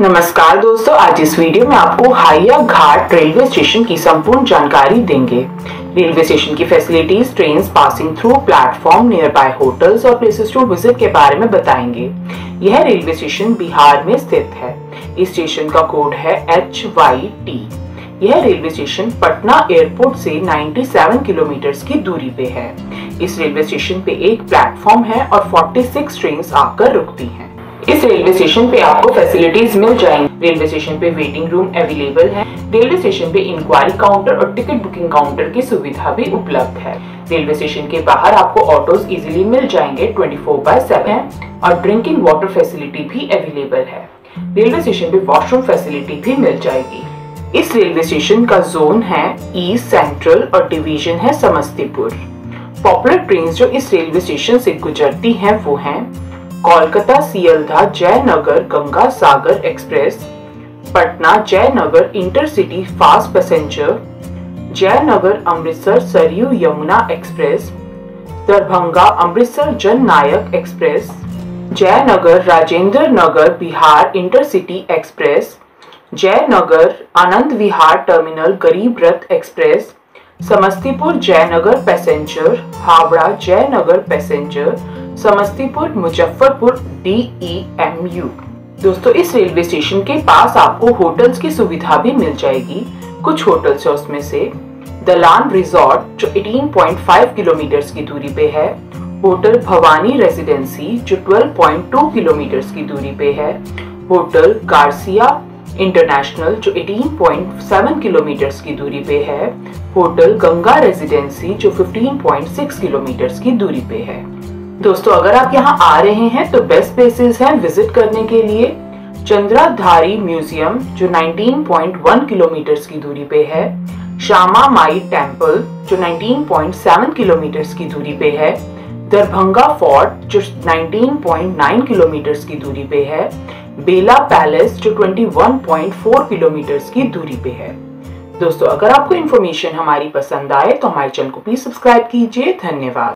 नमस्कार दोस्तों, आज इस वीडियो में आपको हाइया घाट रेलवे स्टेशन की संपूर्ण जानकारी देंगे। रेलवे स्टेशन की facilities, train passing through, platform, nearby hotels और प्लेसेस टू विजिट के बारे में बताएंगे। यह रेलवे स्टेशन बिहार में स्थित है। इस स्टेशन का कोड है HYT। यह रेलवे स्टेशन पटना एयरपोर्ट से 97 किलोमीटर की दूरी पे है। इस रेलवे स्टेशन पे एक प्लेटफॉर्म है और 46 ट्रेन आकर रुकती है। इस रेलवे स्टेशन पे आपको फैसिलिटीज मिल जाएंगी। रेलवे स्टेशन पे वेटिंग रूम अवेलेबल है। रेलवे स्टेशन पे इंक्वायरी काउंटर और टिकट बुकिंग काउंटर की सुविधा भी उपलब्ध है। रेलवे स्टेशन के बाहर आपको ऑटोज इजीली मिल जाएंगे, 24/7 और ड्रिंकिंग वाटर फैसिलिटी भी अवेलेबल है। रेलवे स्टेशन पे वॉशरूम फैसिलिटी भी मिल जाएगी। इस रेलवे स्टेशन का जोन है ईस्ट सेंट्रल और डिवीजन है समस्तीपुर। पॉपुलर ट्रेन जो इस रेलवे स्टेशन से गुजरती है वो है Kolkata Sealdah Jaynagar Ganga Sagar express, Patna Jaynagar intercity fast passenger, Jaynagar Amritsar Saryu Yamuna express, Darbhanga Amritsar Jannayak express, Jaynagar Rajendra Nagar Bihar intercity express, Jaynagar Anand Vihar terminal Garib Rath express, Samastipur Jaynagar passenger, Howrah Jaynagar passenger, Samastipur Muzaffarpur DEMU। दोस्तों, इस रेलवे स्टेशन के पास आपको होटल्स की सुविधा भी मिल जाएगी। कुछ होटल्स है उसमें से दलान रिजॉर्ट जो 18.5 किलोमीटर की दूरी पे है, होटल भवानी रेसिडेंसी जो 12.2 किलोमीटर की दूरी पे है, होटल कार्सिया इंटरनेशनल जो 18.7 किलोमीटर की दूरी पे है, होटल गंगा रेजिडेंसी जो 15.6 किलोमीटर की दूरी पे है। दोस्तों, अगर आप यहाँ आ रहे हैं तो बेस्ट प्लेसेस हैं विजिट करने के लिए। चंद्राधारी म्यूजियम जो 19.1 किलोमीटर की दूरी पे है, श्यामा माई टेम्पल जो 19.7 किलोमीटर की दूरी पे है, दरभंगा फोर्ट जो 19.9 किलोमीटर की दूरी पे है, बेला पैलेस जो 21.4 किलोमीटर की दूरी पे है। दोस्तों, अगर आपको इन्फॉर्मेशन हमारी पसंद आए तो हमारे चैनल को प्लीज सब्सक्राइब कीजिए। धन्यवाद।